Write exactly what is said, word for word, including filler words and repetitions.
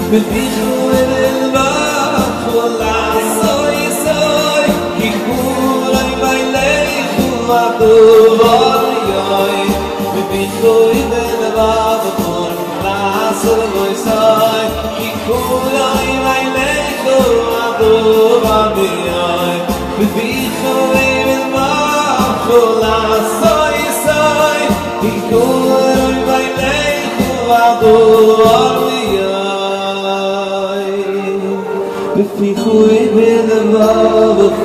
With me, you and I, If we could be the love of